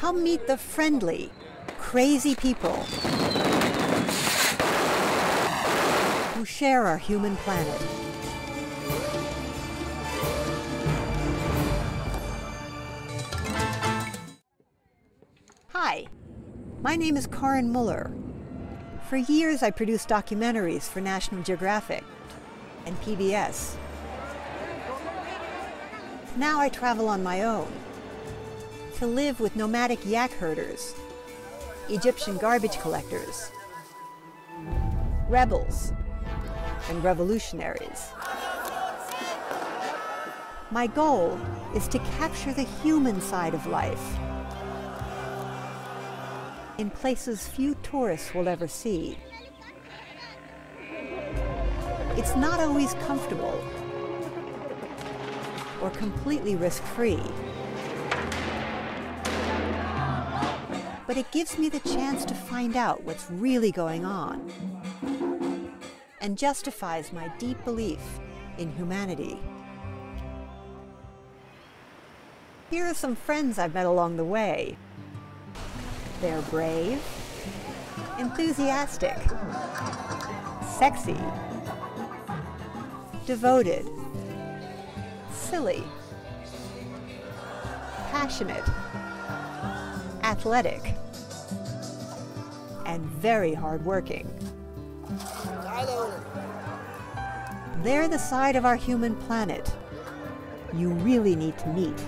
come meet the friendly, crazy people who share our human planet. Hi, my name is Karin Muller. For years I produced documentaries for National Geographic and PBS. Now I travel on my own to live with nomadic yak herders, Egyptian garbage collectors, rebels, and revolutionaries. My goal is to capture the human side of life in places few tourists will ever see. It's not always comfortable or completely risk-free, but it gives me the chance to find out what's really going on and justifies my deep belief in humanity. Here are some friends I've met along the way. They're brave, enthusiastic, sexy, devoted, silly, passionate, athletic, and very hardworking. They're the side of our human planet you really need to meet.